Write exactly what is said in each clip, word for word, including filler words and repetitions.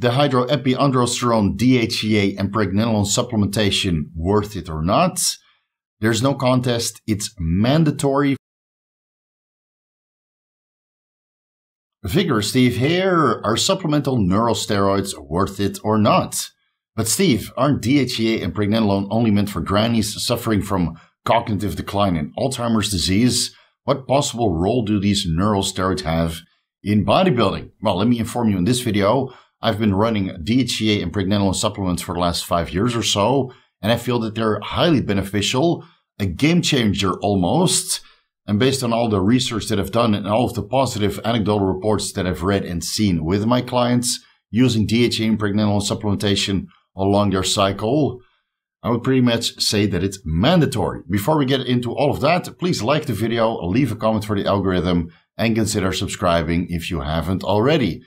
dehydroepiandrosterone, D H E A, and pregnenolone supplementation worth it or not? There's no contest. It's mandatory. Vigor Steve here. Are supplemental neurosteroids worth it or not? But Steve, aren't D H E A and pregnenolone only meant for grannies suffering from cognitive decline and Alzheimer's disease? What possible role do these neurosteroids have in bodybuilding? Well, let me inform you in this video. I've been running D H E A and pregnenolone supplements for the last five years or so, and I feel that they're highly beneficial, a game changer almost. And based on all the research that I've done and all of the positive anecdotal reports that I've read and seen with my clients using D H E A and pregnenolone supplementation along their cycle, I would pretty much say that it's mandatory. Before we get into all of that, please like the video, leave a comment for the algorithm, and consider subscribing if you haven't already.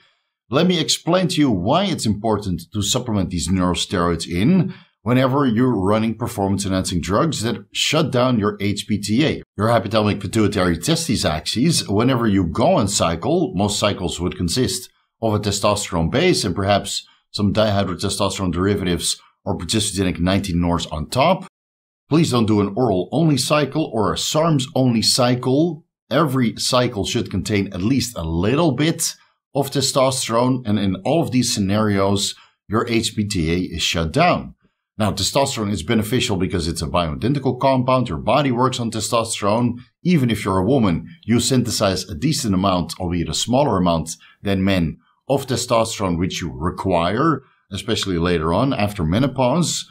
Let me explain to you why it's important to supplement these neurosteroids in whenever you're running performance-enhancing drugs that shut down your H P T A, your hypothalamic pituitary testes axis. Whenever you go on cycle, most cycles would consist of a testosterone base and perhaps some dihydrotestosterone derivatives or progesterogenic nineteen N O R S on top. Please don't do an oral-only cycle or a SARMs-only cycle. Every cycle should contain at least a little bit of testosterone, and in all of these scenarios, your H P T A is shut down. Now, testosterone is beneficial because it's a bioidentical compound. Your body works on testosterone. Even if you're a woman, you synthesize a decent amount, albeit a smaller amount than men, of testosterone, which you require, especially later on after menopause.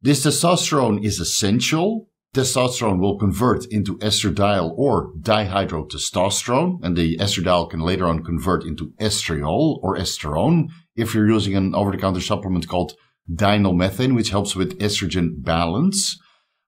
This testosterone is essential. Testosterone will convert into estradiol or dihydrotestosterone, and the estradiol can later on convert into estriol or esterone if you're using an over-the-counter supplement called dinyl methane, which helps with estrogen balance.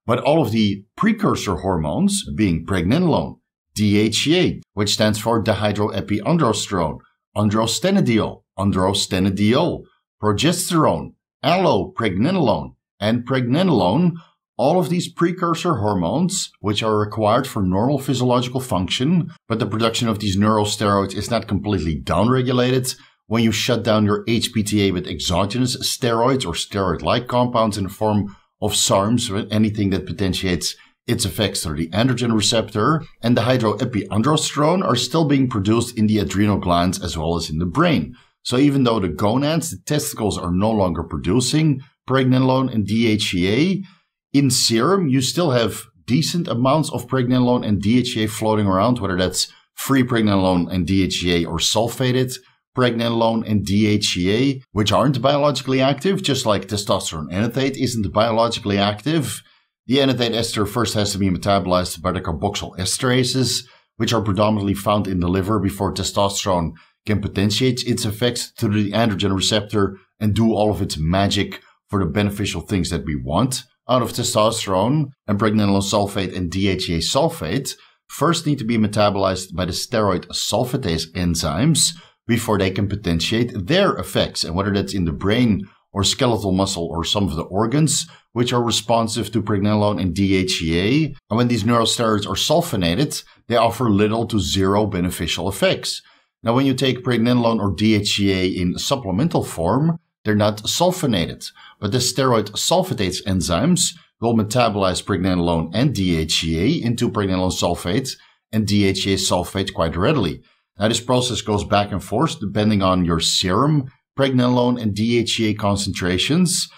But all of the precursor hormones, being pregnenolone, D H E A, which stands for dehydroepiandrosterone, androstenediol, androstenediol, progesterone, allopregnenolone, and pregnenolone, all of these precursor hormones, which are required for normal physiological function, but the production of these neurosteroids is not completely downregulated when you shut down your H P T A with exogenous steroids or steroid-like compounds in the form of SARMs, or anything that potentiates its effects through the androgen receptor. And the dehydroepiandrosterone are still being produced in the adrenal glands as well as in the brain. So even though the gonads, the testicles, are no longer producing pregnenolone and D H E A, in serum, you still have decent amounts of pregnenolone and D H E A floating around, whether that's free pregnenolone and D H E A or sulfated pregnenolone and D H E A, which aren't biologically active, just like testosterone enanthate isn't biologically active. The enanthate ester first has to be metabolized by the carboxyl esterases, which are predominantly found in the liver before testosterone can potentiate its effects through the androgen receptor and do all of its magic for the beneficial things that we want out of testosterone. And pregnenolone sulfate and D H E A sulfate first need to be metabolized by the steroid sulfatase enzymes before they can potentiate their effects. And whether that's in the brain or skeletal muscle or some of the organs which are responsive to pregnenolone and D H E A. And when these neurosteroids are sulfonated, they offer little to zero beneficial effects. Now, when you take pregnenolone or D H E A in supplemental form, they're not sulfonated, but the steroid sulfatase enzymes will metabolize pregnenolone and D H E A into pregnenolone sulfate and D H E A sulfate quite readily. Now, this process goes back and forth depending on your serum pregnenolone and D H E A concentrations.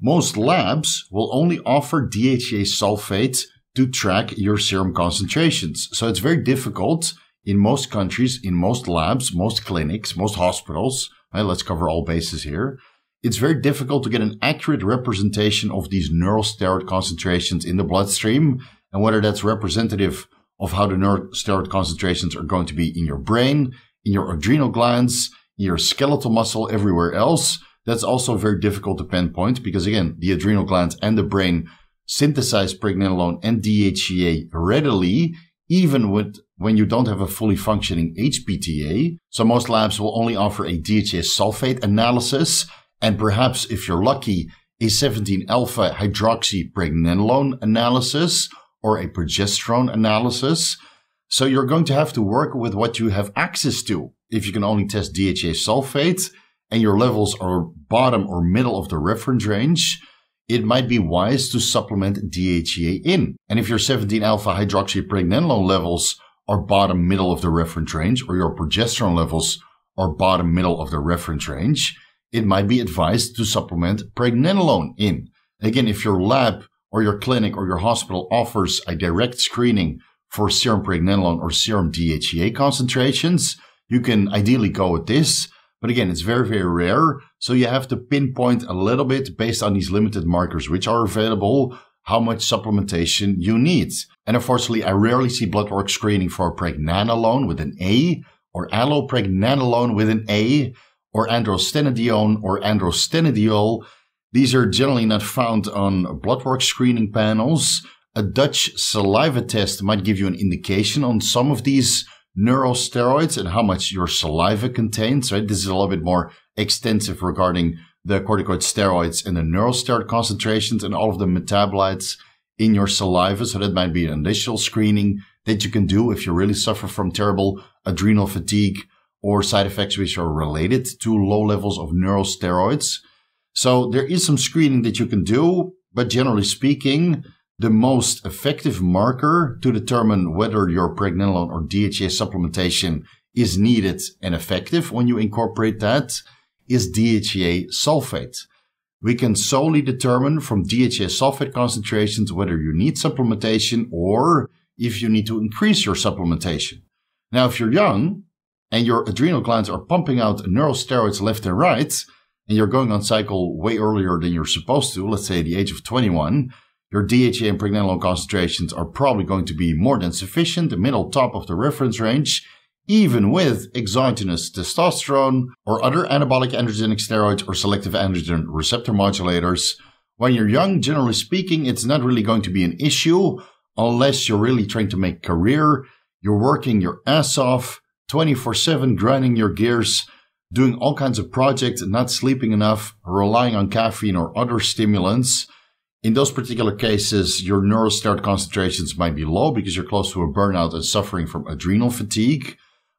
Most labs will only offer D H E A sulfate to track your serum concentrations. So it's very difficult in most countries, in most labs, most clinics, most hospitals. Right, let's cover all bases here. It's very difficult to get an accurate representation of these neurosteroid concentrations in the bloodstream and whether that's representative of how the neurosteroid concentrations are going to be in your brain, in your adrenal glands, in your skeletal muscle, everywhere else. That's also very difficult to pinpoint because, again, the adrenal glands and the brain synthesize pregnenolone and D H E A readily, even with when you don't have a fully functioning H P T A. So most labs will only offer a D H E A sulfate analysis, and perhaps, if you're lucky, a seventeen alpha hydroxypregnenolone analysis or a progesterone analysis. So you're going to have to work with what you have access to if you can only test D H E A sulfate and your levels are bottom or middle of the reference range, it might be wise to supplement D H E A in. And if your seventeen alpha hydroxypregnenolone levels are bottom middle of the reference range, or your progesterone levels are bottom middle of the reference range, it might be advised to supplement pregnenolone in. Again, if your lab or your clinic or your hospital offers a direct screening for serum pregnenolone or serum D H E A concentrations, you can ideally go with this. But again, it's very, very rare. So you have to pinpoint a little bit based on these limited markers which are available, how much supplementation you need. And unfortunately, I rarely see blood work screening for pregnenolone with an A, or allopregnanolone with an A, or androstenedione or androstenediol. These are generally not found on blood work screening panels. A Dutch saliva test might give you an indication on some of these neurosteroids and how much your saliva contains, right? This is a little bit more extensive regarding the corticosteroids and the neurosteroid concentrations and all of the metabolites in your saliva. So that might be an initial screening that you can do if you really suffer from terrible adrenal fatigue or side effects which are related to low levels of neurosteroids. So there is some screening that you can do, but generally speaking, the most effective marker to determine whether your pregnenolone or D H E A supplementation is needed and effective when you incorporate that is D H E A sulfate. We can solely determine from D H E A sulfate concentrations whether you need supplementation or if you need to increase your supplementation. Now, if you're young and your adrenal glands are pumping out neurosteroids left and right, and you're going on cycle way earlier than you're supposed to, let's say at the age of twenty-one, your D H E A and pregnenolone concentrations are probably going to be more than sufficient, the middle top of the reference range, even with exogenous testosterone or other anabolic androgenic steroids or selective androgen receptor modulators. When you're young, generally speaking, it's not really going to be an issue unless you're really trying to make a career, you're working your ass off, twenty-four seven, grinding your gears, doing all kinds of projects, not sleeping enough, relying on caffeine or other stimulants. In those particular cases, your neurosteroid concentrations might be low because you're close to a burnout and suffering from adrenal fatigue.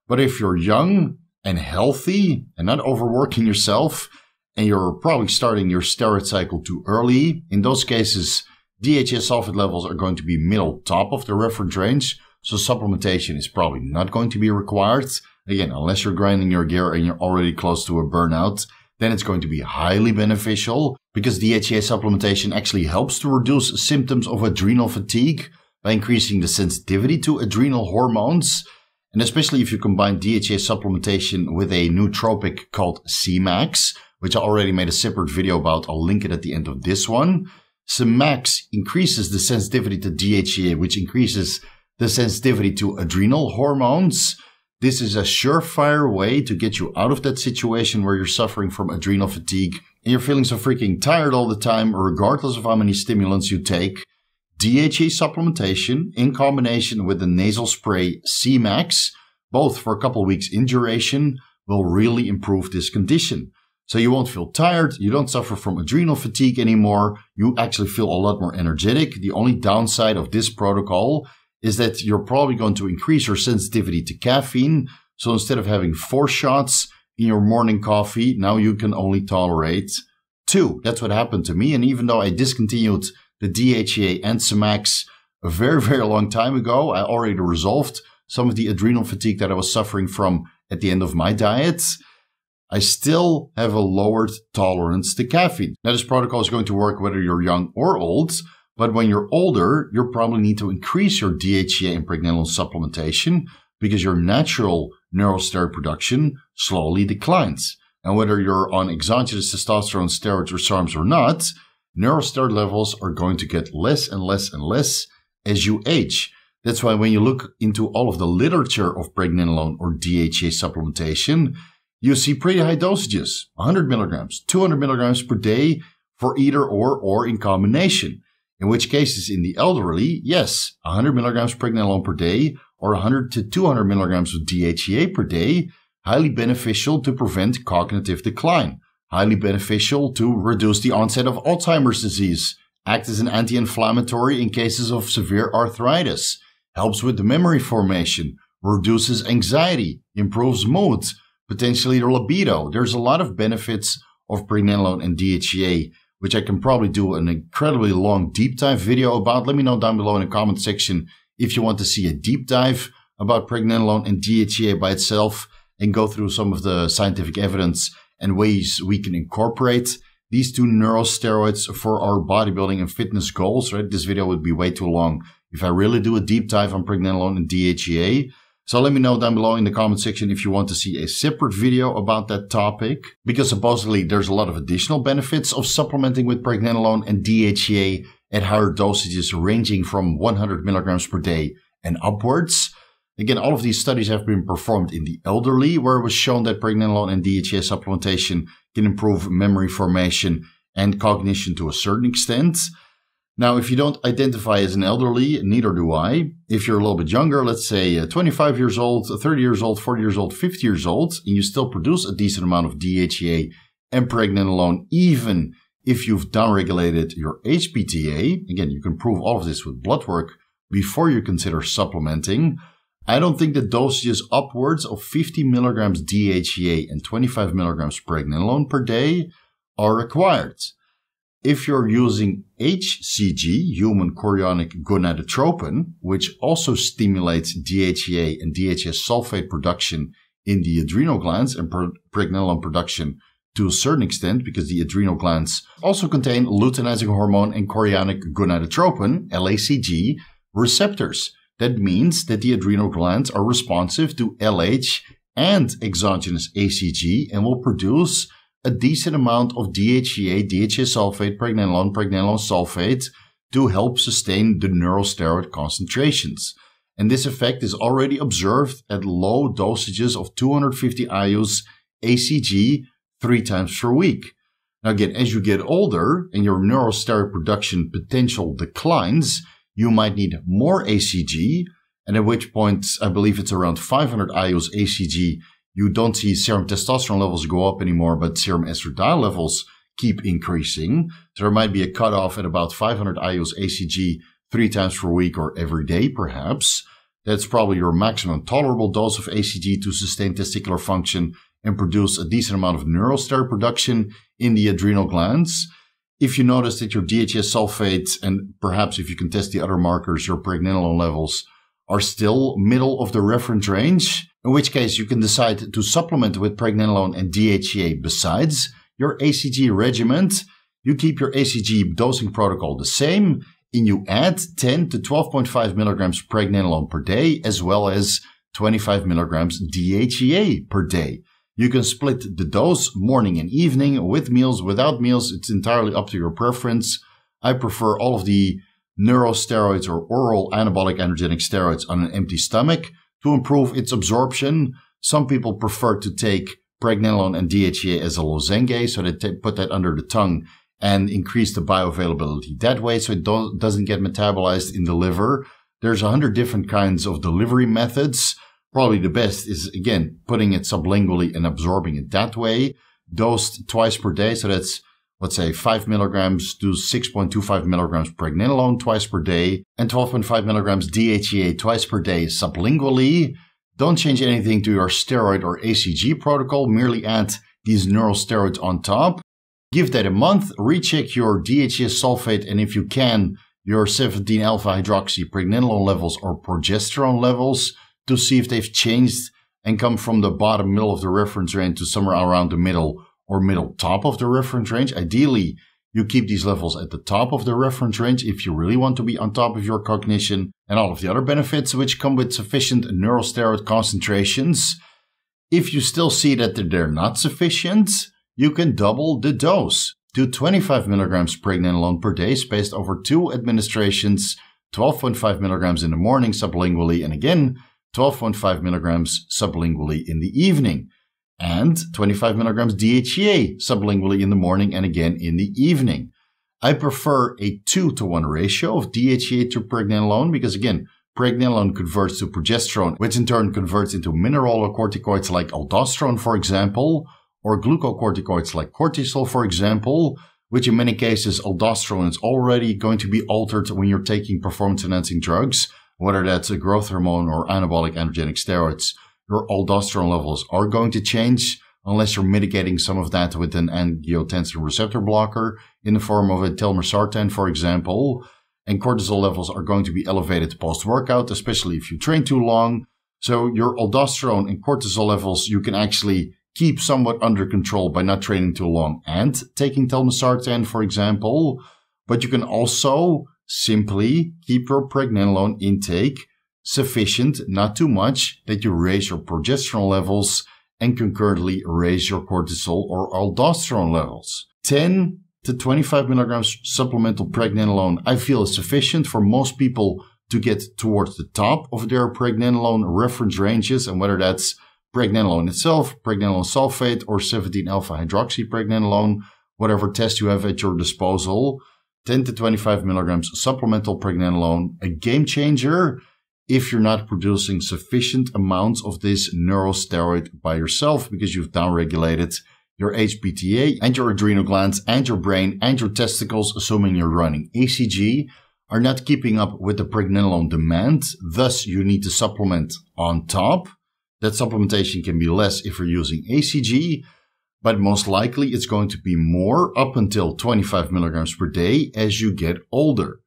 But if you're young and healthy and not overworking yourself, and you're probably starting your steroid cycle too early, in those cases, D H E A sulfate levels are going to be middle top of the reference range. So supplementation is probably not going to be required. Again, unless you're grinding your gear and you're already close to a burnout, then it's going to be highly beneficial because D H E A supplementation actually helps to reduce symptoms of adrenal fatigue by increasing the sensitivity to adrenal hormones. And especially if you combine D H E A supplementation with a nootropic called C max, which I already made a separate video about. I'll link it at the end of this one. C max increases the sensitivity to D H E A, which increases the sensitivity to adrenal hormones. This is a surefire way to get you out of that situation where you're suffering from adrenal fatigue and you're feeling so freaking tired all the time, regardless of how many stimulants you take. D H E A supplementation in combination with the nasal spray C max, both for a couple weeks in duration, will really improve this condition. So you won't feel tired, you don't suffer from adrenal fatigue anymore, you actually feel a lot more energetic. The only downside of this protocol is that you're probably going to increase your sensitivity to caffeine. So instead of having four shots in your morning coffee, now you can only tolerate two. That's what happened to me. And even though I discontinued the D H E A and C max a very, very long time ago, I already resolved some of the adrenal fatigue that I was suffering from at the end of my diet. I still have a lowered tolerance to caffeine. Now, this protocol is going to work whether you're young or old. But when you're older, you probably need to increase your D H E A and pregnenolone supplementation because your natural neurosteroid production slowly declines. And whether you're on exogenous testosterone, steroids, or SARMs or not, neurosteroid levels are going to get less and less and less as you age. That's why when you look into all of the literature of pregnenolone or D H E A supplementation, you see pretty high dosages, one hundred milligrams, two hundred milligrams per day for either or or in combination. In which cases, in the elderly, yes, one hundred milligrams pregnenolone per day or one hundred to two hundred milligrams of D H E A per day, highly beneficial to prevent cognitive decline, highly beneficial to reduce the onset of Alzheimer's disease, acts as an anti-inflammatory in cases of severe arthritis, helps with the memory formation, reduces anxiety, improves mood, potentially their libido. There's a lot of benefits of pregnenolone and D H E A, which I can probably do an incredibly long deep dive video about. Let me know down below in the comment section if you want to see a deep dive about pregnenolone and D H E A by itself and go through some of the scientific evidence and ways we can incorporate these two neurosteroids for our bodybuilding and fitness goals, right? This video would be way too long if I really do a deep dive on pregnenolone and D H E A. So let me know down below in the comment section if you want to see a separate video about that topic, because supposedly there's a lot of additional benefits of supplementing with pregnenolone and D H E A at higher dosages ranging from one hundred milligrams per day and upwards. Again, all of these studies have been performed in the elderly, where it was shown that pregnenolone and D H E A supplementation can improve memory formation and cognition to a certain extent. Now, if you don't identify as an elderly, neither do I. If you're a little bit younger, let's say twenty-five years old, thirty years old, forty years old, fifty years old, and you still produce a decent amount of D H E A and pregnenolone, even if you've downregulated your H P T A, again, you can prove all of this with blood work before you consider supplementing. I don't think the dosages upwards of fifty milligrams D H E A and twenty-five milligrams pregnenolone per day are required. If you're using H C G, human chorionic gonadotropin, which also stimulates D H E A and D H E A sulfate production in the adrenal glands and pregnenolone production to a certain extent, because the adrenal glands also contain luteinizing hormone and chorionic gonadotropin, L A C G, receptors. That means that the adrenal glands are responsive to L H and exogenous A C G and will produce a decent amount of D H E A, D H E A sulfate, pregnenolone, pregnenolone sulfate to help sustain the neurosteroid concentrations. And this effect is already observed at low dosages of two hundred fifty I U s A C G three times per week. Now again, as you get older and your neurosteroid production potential declines, you might need more A C G, and at which point I believe it's around five hundred I U s A C G. You don't see serum testosterone levels go up anymore, but serum estradiol levels keep increasing. So there might be a cutoff at about five hundred I U s A C G three times per week or every day, perhaps. That's probably your maximum tolerable dose of A C G to sustain testicular function and produce a decent amount of neurosteroid production in the adrenal glands. If you notice that your D H E A sulfate, and perhaps if you can test the other markers, your pregnenolone levels are still middle of the reference range, in which case you can decide to supplement with pregnenolone and D H E A besides your A C G regimen. You keep your A C G dosing protocol the same, and you add ten to twelve point five milligrams pregnenolone per day, as well as twenty-five milligrams D H E A per day. You can split the dose morning and evening, with meals, without meals. It's entirely up to your preference. I prefer all of the neurosteroids or oral anabolic energetic steroids on an empty stomach to improve its absorption. Some people prefer to take pregnenolone and D H E A as a lozenge, so they put that under the tongue and increase the bioavailability that way, so it do doesn't get metabolized in the liver. There's a hundred different kinds of delivery methods. Probably the best is, again, putting it sublingually and absorbing it that way, dosed twice per day. So that's, let's say, five milligrams to six point two five milligrams pregnenolone twice per day and twelve point five milligrams D H E A twice per day sublingually. Don't change anything to your steroid or A C G protocol. Merely add these neurosteroids on top. Give that a month. Recheck your D H E A sulfate, and if you can, your seventeen alpha hydroxy pregnenolone levels or progesterone levels to see if they've changed and come from the bottom middle of the reference range to somewhere around the middle or middle top of the reference range. Ideally, you keep these levels at the top of the reference range if you really want to be on top of your cognition and all of the other benefits which come with sufficient neurosteroid concentrations. If you still see that they're not sufficient, you can double the dose to twenty-five milligrams pregnenolone per day, spaced over two administrations, twelve point five milligrams in the morning sublingually, and again, twelve point five milligrams sublingually in the evening, and twenty-five milligrams D H E A sublingually in the morning and again in the evening. I prefer a two to one ratio of D H E A to pregnenolone because, again, pregnenolone converts to progesterone, which in turn converts into mineralocorticoids like aldosterone, for example, or glucocorticoids like cortisol, for example, which in many cases, aldosterone is already going to be altered when you're taking performance-enhancing drugs, whether that's a growth hormone or anabolic androgenic steroids. your aldosterone levels are going to change unless you're mitigating some of that with an angiotensin receptor blocker in the form of a telmisartan, for example. And cortisol levels are going to be elevated post-workout, especially if you train too long. So your aldosterone and cortisol levels, you can actually keep somewhat under control by not training too long and taking telmisartan, for example. But you can also simply keep your pregnenolone intake sufficient, not too much, that you raise your progesterone levels and concurrently raise your cortisol or aldosterone levels. ten to twenty-five milligrams supplemental pregnenolone, I feel, is sufficient for most people to get towards the top of their pregnenolone reference ranges, and whether that's pregnenolone itself, pregnenolone sulfate, or seventeen alpha hydroxypregnenolone, whatever test you have at your disposal. ten to twenty-five milligrams supplemental pregnenolone, a game changer if you're not producing sufficient amounts of this neurosteroid by yourself because you've downregulated your H P T A and your adrenal glands and your brain and your testicles, assuming you're running E C G, are not keeping up with the pregnenolone demand. Thus, you need to supplement on top. That supplementation can be less if you're using A C G, but most likely it's going to be more up until twenty-five milligrams per day as you get older.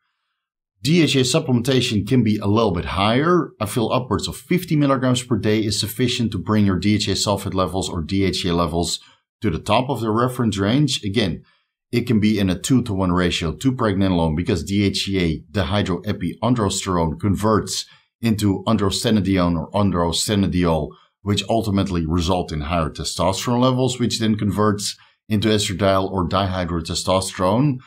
D H A supplementation can be a little bit higher. I feel upwards of fifty milligrams per day is sufficient to bring your D H A sulfate levels or D H A levels to the top of the reference range. Again, it can be in a two to one ratio to pregnenolone because D H A, dehydroepiandrosterone, converts into androstenedione or androstenediol, which ultimately result in higher testosterone levels, which then converts into estradiol or dihydrotestosterone.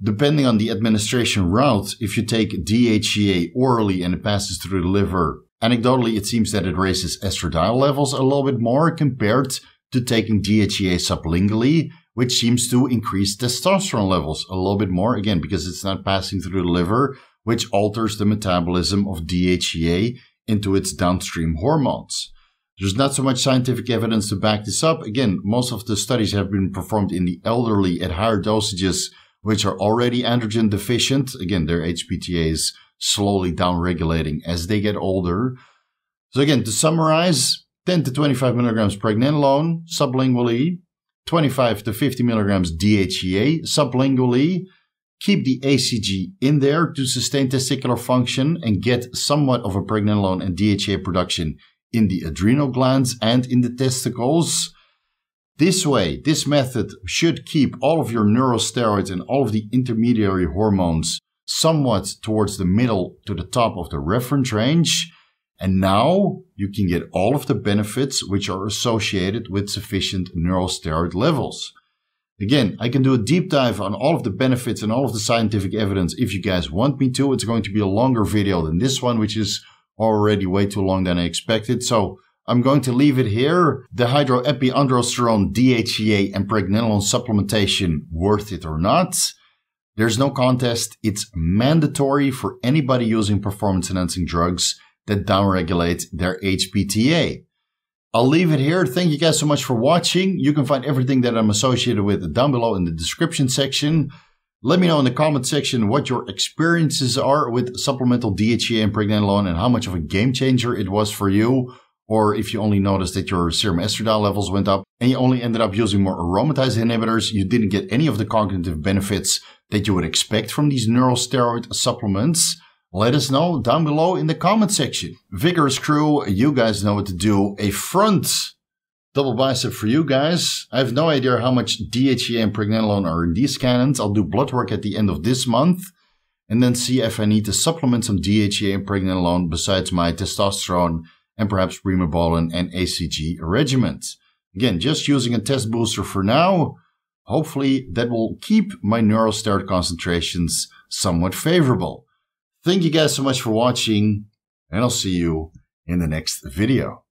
Depending on the administration route, if you take D H E A orally and it passes through the liver, anecdotally, it seems that it raises estradiol levels a little bit more compared to taking D H E A sublingually, which seems to increase testosterone levels a little bit more, again, because it's not passing through the liver, which alters the metabolism of D H E A into its downstream hormones. There's not so much scientific evidence to back this up. Again, most of the studies have been performed in the elderly at higher dosages, which are already androgen deficient. Again, their H P T A is slowly downregulating as they get older. So again, to summarize, ten to twenty-five milligrams pregnenolone sublingually, twenty-five to fifty milligrams D H E A sublingually. Keep the A C G in there to sustain testicular function and get somewhat of a pregnenolone and D H E A production in the adrenal glands and in the testicles. This way, this method should keep all of your neurosteroids and all of the intermediary hormones somewhat towards the middle to the top of the reference range. And now you can get all of the benefits which are associated with sufficient neurosteroid levels. Again, I can do a deep dive on all of the benefits and all of the scientific evidence if you guys want me to. It's going to be a longer video than this one, which is already way too long than I expected. So I'm going to leave it here. The dehydroepiandrosterone, D H E A, and pregnenolone supplementation, worth it or not? There's no contest. It's mandatory for anybody using performance-enhancing drugs that downregulate their H P T A. I'll leave it here. Thank you guys so much for watching. You can find everything that I'm associated with down below in the description section. Let me know in the comment section what your experiences are with supplemental D H E A and pregnenolone and how much of a game changer it was for you. Or if you only noticed that your serum estradiol levels went up and you only ended up using more aromatase inhibitors, you didn't get any of the cognitive benefits that you would expect from these neurosteroid supplements. Let us know down below in the comment section. Vigorous crew, you guys know what to do. A front double bicep for you guys. I have no idea how much D H E A and pregnenolone are in these cannons. I'll do blood work at the end of this month and then see if I need to supplement some D H E A and pregnenolone besides my testosterone and perhaps primobolan and A C G regimens. Again, just using a test booster for now. Hopefully that will keep my neurosteroid concentrations somewhat favorable. Thank you guys so much for watching, and I'll see you in the next video.